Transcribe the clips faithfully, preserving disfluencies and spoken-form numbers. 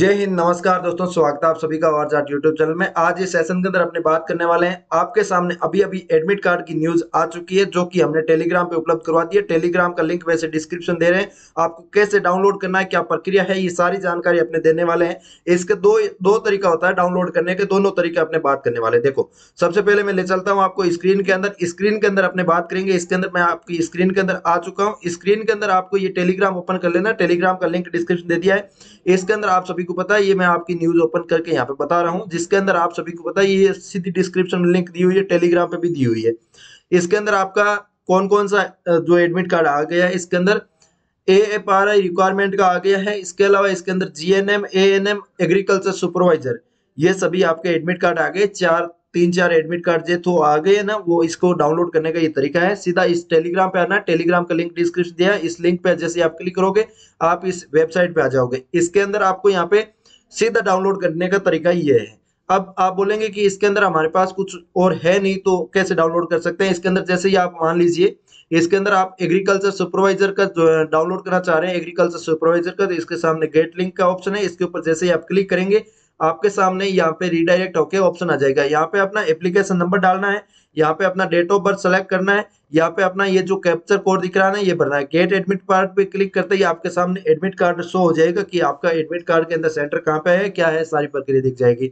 जय हिंद। नमस्कार दोस्तों, स्वागत है आप सभी का आवाज आर्ट यूट्यूब चैनल में। आज इस सेशन के अंदर अपने बात करने वाले हैं, आपके सामने अभी अभी एडमिट कार्ड की न्यूज आ चुकी है जो कि हमने टेलीग्राम पे उपलब्ध करवा दी है। टेलीग्राम का लिंक वैसे डिस्क्रिप्शन दे रहे हैं, आपको कैसे डाउनलोड करना है, क्या प्रक्रिया है, ये सारी जानकारी अपने देने वाले हैं। इसके दो दो तरीका होता है डाउनलोड करने के, दोनों तरीके अपने बात करने वाले। देखो, सबसे पहले मैं ले चलता हूँ आपको स्क्रीन के अंदर। स्क्रीन के अंदर अपने बात करेंगे। इसके अंदर मैं आपकी स्क्रीन के अंदर आ चुका हूँ। स्क्रीन के अंदर आपको ये टेलीग्राम ओपन कर लेना। टेलीग्राम का लिंक डिस्क्रिप्शन दे दिया है। इसके अंदर आप को पता है, ये मैं आपकी न्यूज ओपन करके यहाँ पे बता रहा हूँ, जिसके अंदर आप सभी को पता है ये सीधी डिस्क्रिप्शन में लिंक दी हुई है, टेलीग्राम पे भी दी हुई है। इसके अंदर आपका कौन कौन सा जो एडमिट कार्ड आ गया है, इसके अंदर A F R I requirement का आ गया है। इसके अलावा इसके अंदर G N M, A N M, agriculture supervisor, ये सभी आपके एडमिट कार्ड आ गए। चार तीन चार एडमिट कार्ड जो तो आ गए ना, वो इसको डाउनलोड करने का ये तरीका है। सीधा इस टेलीग्राम पे आना, टेलीग्राम का लिंक डिस्क्रिप्शन दिया है। इस लिंक पे जैसे आप क्लिक करोगे, आप इस वेबसाइट पे आ जाओगे। इसके अंदर आपको यहाँ पे सीधा डाउनलोड करने का तरीका ये है। अब आप बोलेंगे कि इसके अंदर हमारे पास कुछ और है नहीं, तो कैसे डाउनलोड कर सकते हैं। इसके अंदर जैसे ही आप मान लीजिए, इसके अंदर आप एग्रीकल्चर सुपरवाइजर का डाउनलोड करना चाह रहे हैं, एग्रीकल्चर सुपरवाइजर का, तो इसके सामने गेट लिंक का ऑप्शन है। इसके ऊपर जैसे ही आप क्लिक करेंगे, आपके सामने यहाँ पे रिडायरेक्ट होके ऑप्शन आ जाएगा। यहाँ पे अपना एप्लीकेशन नंबर डालना है, यहाँ पे अपना डेट ऑफ बर्थ सेलेक्ट करना है, यहाँ पे अपना ये जो कैप्चर कोड दिख रहा है ये भरना है। गेट एडमिट कार्ड पे क्लिक करते ही आपके सामने एडमिट कार्ड शो हो जाएगा कि आपका एडमिट कार्ड के अंदर सेंटर कहाँ पे है, क्या है, सारी प्रक्रिया दिख जाएगी।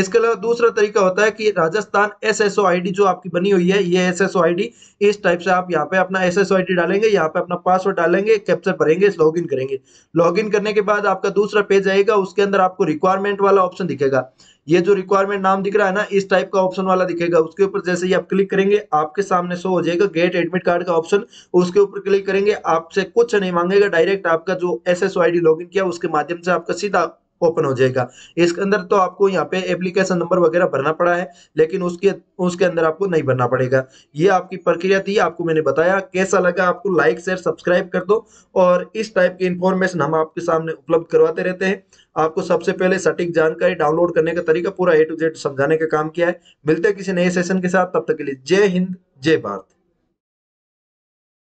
इसके अलावा दूसरा तरीका होता है कि Rajasthan S S O I D जो आपकी बनी हुई है, ये S S O I D, इस टाइप से आप यहाँ पे अपना S S O I D डालेंगे, यहाँ पे अपना पासवर्ड डालेंगे, कैप्चर भरेंगे, लॉग इन करेंगे। लॉग इन करने के बाद आपका दूसरा पेज आएगा, उसके अंदर आपको रिक्वायरमेंट वाला ऑप्शन दिखेगा। ये जो रिक्वायरमेंट नाम दिख रहा है ना, इस टाइप का ऑप्शन वाला दिखेगा। उसके ऊपर जैसे ही आप क्लिक करेंगे, आपके सामने शो हो जाएगा गेट एडमिट कार्ड का ऑप्शन। उसके ऊपर क्लिक करेंगे, आपसे कुछ नहीं मांगेगा, डायरेक्ट आपका जो S S O I D login किया उसके माध्यम से आपका सीधा ओपन हो जाएगा। इसके अंदर तो आपको यहाँ पे एप्लीकेशन नंबर वगैरह भरना पड़ा है, लेकिन उसके उसके अंदर आपको नहीं भरना पड़ेगा। ये आपकी प्रक्रिया थी, आपको मैंने बताया। कैसा लगा आपको, लाइक शेयर सब्सक्राइब कर दो। और इस टाइप की इंफॉर्मेशन हम आपके सामने उपलब्ध करवाते रहते हैं। आपको सबसे पहले सटीक जानकारी, डाउनलोड करने का तरीका पूरा ए टू जेड समझाने का काम किया है। मिलते हैं किसी नए सेशन के साथ, तब तक के लिए जय हिंद, जय भारत।